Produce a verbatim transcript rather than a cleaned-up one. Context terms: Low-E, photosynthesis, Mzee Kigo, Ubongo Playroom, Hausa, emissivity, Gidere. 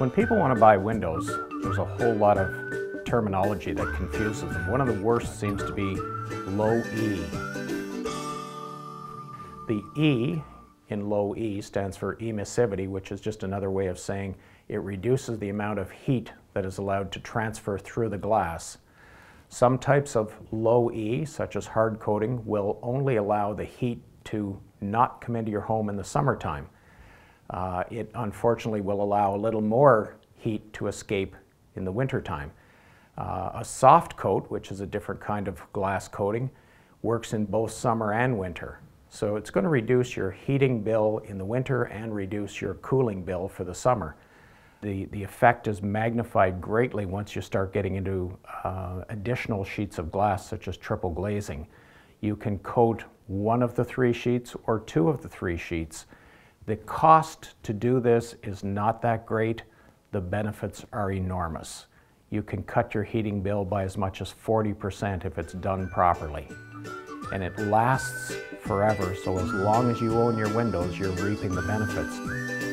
When people want to buy windows, there's a whole lot of terminology that confuses them. One of the worst seems to be low E. The E in low E stands for emissivity, which is just another way of saying it reduces the amount of heat that is allowed to transfer through the glass. Some types of low E, such as hard coating, will only allow the heat to not come into your home in the summertime. Uh, it unfortunately will allow a little more heat to escape in the wintertime. Uh, a soft coat, which is a different kind of glass coating, works in both summer and winter. So it's going to reduce your heating bill in the winter and reduce your cooling bill for the summer. The, the effect is magnified greatly once you start getting into uh, additional sheets of glass, such as triple glazing. You can coat one of the three sheets or two of the three sheets. The cost to do this is not that great. The benefits are enormous. You can cut your heating bill by as much as forty percent if it's done properly. And it lasts forever, so as long as you own your windows, you're reaping the benefits.